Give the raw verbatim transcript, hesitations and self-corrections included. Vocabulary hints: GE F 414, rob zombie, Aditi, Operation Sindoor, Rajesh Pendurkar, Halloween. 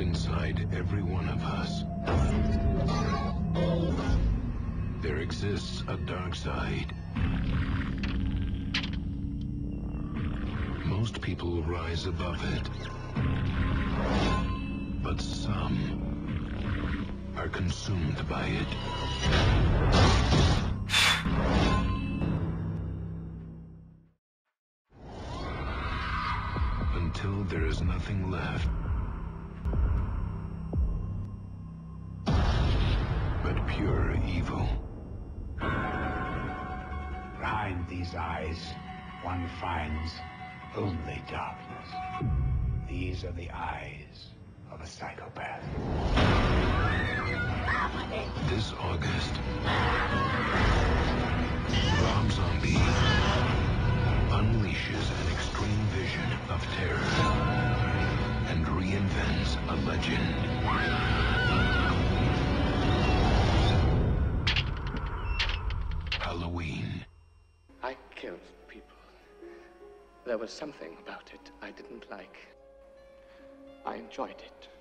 inside every one of us. There exists a dark side. Most people rise above it, but some are consumed by it. Until there is nothing left but pure evil. Behind these eyes, one finds only darkness. These are the eyes of a psychopath. This August, Rob Zombie unleashes an extreme vision of terror and reinvents a legend. Halloween. I killed people. There was something about it I didn't like. I enjoyed it.